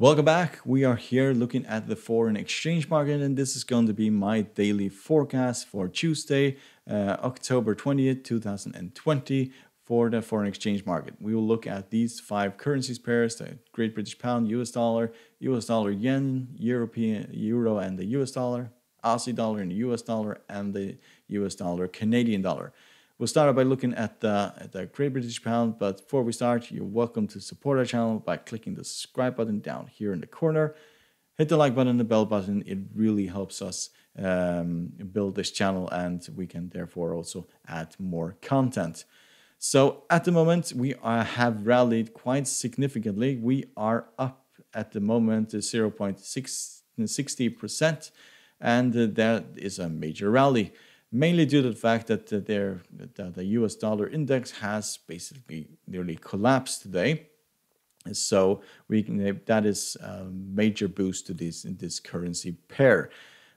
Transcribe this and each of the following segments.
Welcome back. We are here looking at the foreign exchange market, and this is going to be my daily forecast for Tuesday, October 20th, 2020 for the foreign exchange market. We will look at these five currencies pairs, the Great British Pound, US dollar yen, European euro and the US dollar, Aussie dollar and the US dollar, and the US dollar Canadian dollar. We'll start by looking at the Great British Pound, but before we start, you're welcome to support our channel by clicking the subscribe button down here in the corner. Hit the like button and the bell button. It really helps us build this channel, and we can therefore also add more content. So at the moment, we have rallied quite significantly. We are up at the moment 0.60%, and that is a major rally. Mainly due to the fact that the US dollar index has basically nearly collapsed today. So that is a major boost to this currency pair.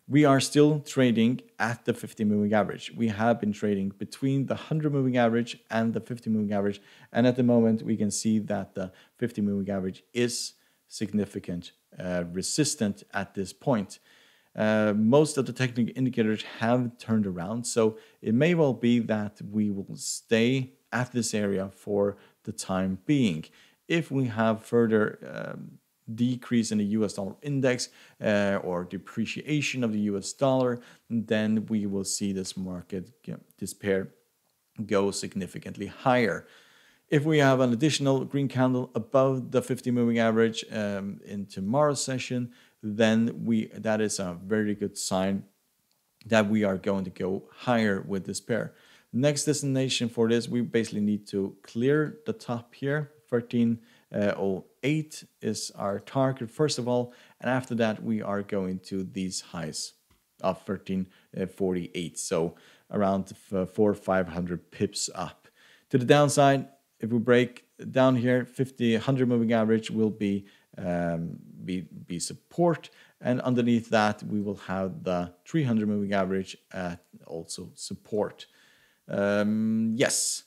We are still trading at the 50-moving average. We have been trading between the 100-moving average and the 50-moving average. And at the moment, we can see that the 50-moving average is significant resistant at this point. Most of the technical indicators have turned around, so it may well be that we will stay at this area for the time being. If we have further decrease in the US dollar index or depreciation of the US dollar, then we will see this market, this pair, go significantly higher. If we have an additional green candle above the 50-moving average in tomorrow's session, then that is a very good sign that we are going to go higher with this pair. Next destination for this, we basically need to clear the top here. 1308 is our target, first of all. And after that, we are going to these highs of 1348. So around 400-500 pips up. To the downside, if we break down here, 100 moving average will be support, and underneath that we will have the 300 moving average at also support. Yes,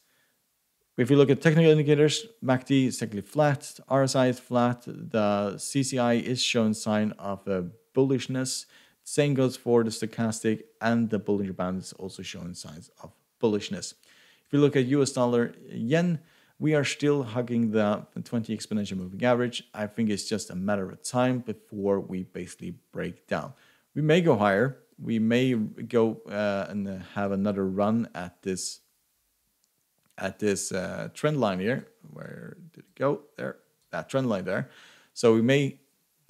if you look at technical indicators, MACD is technically flat, RSI is flat, the CCI is showing sign of bullishness. Same goes for the stochastic, and the Bollinger Band is also showing signs of bullishness. If you look at US dollar yen, we are still hugging the 20 exponential moving average. I think it's just a matter of time before we basically break down. We may go higher. We may go and have another run at this trend line here. Where did it go? There, that trend line there. So we may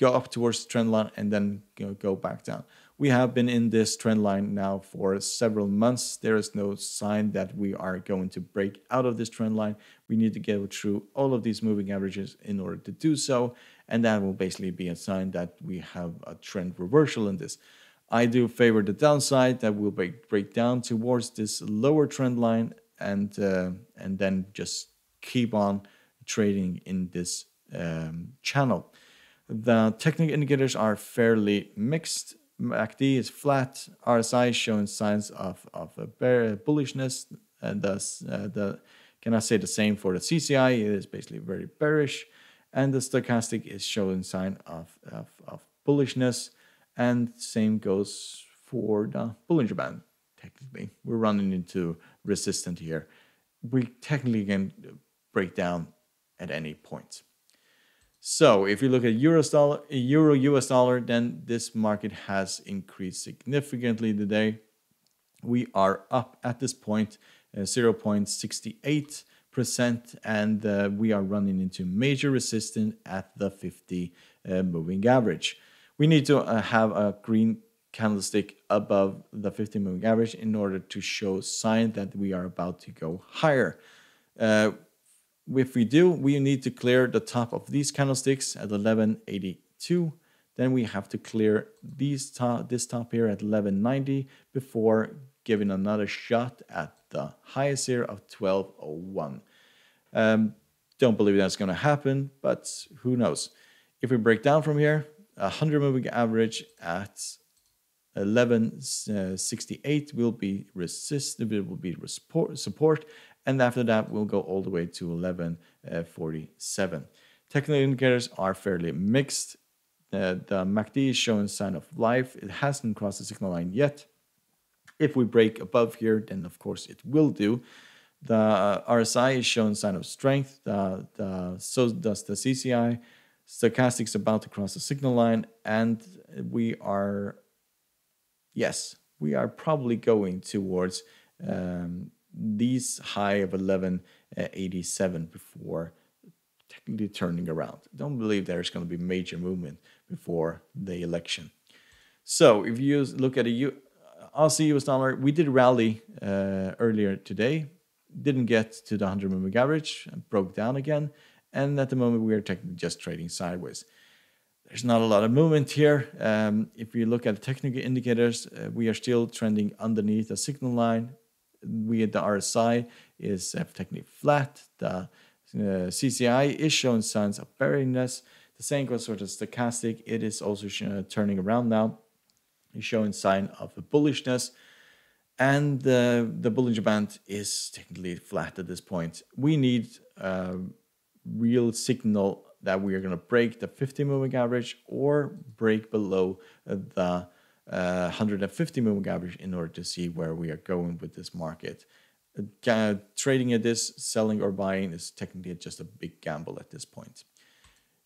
go up towards the trend line and then go back down. We have been in this trend line now for several months. There is no sign that we are going to break out of this trend line. We need to go through all of these moving averages in order to do so. And that will basically be a sign that we have a trend reversal in this. I do favor the downside that will break down towards this lower trend line and then just keep on trading in this channel. The technical indicators are fairly mixed. MACD is flat, RSI is showing signs of bullishness, and thus can I say the same for the CCI? It is basically very bearish, and the stochastic is showing sign of bullishness, and same goes for the Bollinger Band. Technically, we're running into resistance here. We technically can break down at any point. So if you look at euro US dollar, then this market has increased significantly today. We are up at this point 0.68%, and we are running into major resistance at the 50 moving average. We need to have a green candlestick above the 50 moving average in order to show sign that we are about to go higher. If we do, we need to clear the top of these candlesticks at 1182. Then we have to clear this top here at 1190 before giving another shot at the highest here of 1201. Don't believe that's going to happen, but who knows? If we break down from here, 100 moving average at 1168 will be resisted. It will be support. And after that, we'll go all the way to 1147. Technical indicators are fairly mixed. The MACD is showing sign of life. It hasn't crossed the signal line yet. If we break above here, then of course it will do. The RSI is showing sign of strength. So does the CCI. Stochastic's about to cross the signal line, and we are, yes, we are probably going towards these high of 11.87 before technically turning around. Don't believe there's going to be major movement before the election. So if you look at the Aussie US dollar, we did rally earlier today, didn't get to the 100 moving average and broke down again. And at the moment, we are technically just trading sideways. There's not a lot of movement here. If you look at the technical indicators, we are still trending underneath the signal line. The RSI is technically flat. The CCI is showing signs of bearingness. The same goes for the stochastic. It is also turning around now. It's showing sign of bullishness. And the Bollinger Band is technically flat at this point. We need real signal that we are going to break the 50 moving average or break below the 150 moving average in order to see where we are going with this market. Trading at this, selling or buying, is technically just a big gamble at this point.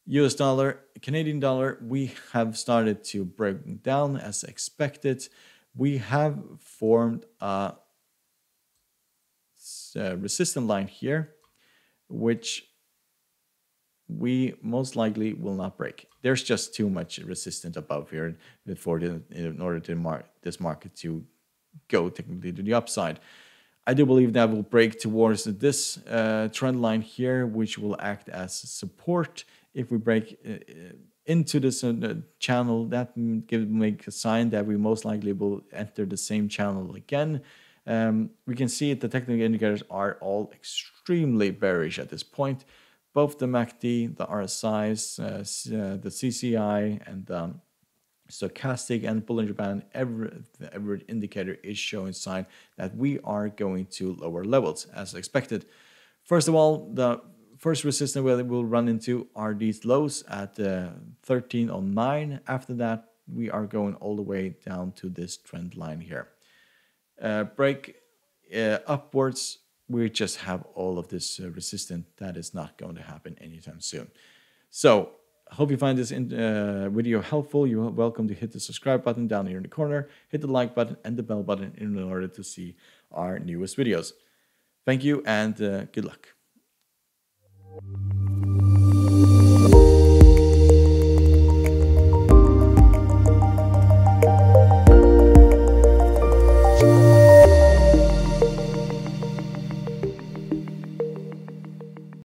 US dollar, Canadian dollar, we have started to break down as expected. We have formed a resistance line here, which we most likely will not break. There's just too much resistance above here for in order to this market to go technically to the upside. I do believe that will break towards this trend line here, which will act as support. If we break into this channel, that make a sign that we most likely will enter the same channel again. We can see the technical indicators are all extremely bearish at this point. Both the MACD, the RSIs, the CCI, and the stochastic and Bollinger Band, every indicator is showing sign that we are going to lower levels as expected. First of all, the first resistance we'll run into are these lows at 13.09. After that, we are going all the way down to this trend line here. Break upwards. We just have all of this resistance that is not going to happen anytime soon. So hope you find this video helpful. You're welcome to hit the subscribe button down here in the corner, hit the like button and the bell button in order to see our newest videos. Thank you and good luck.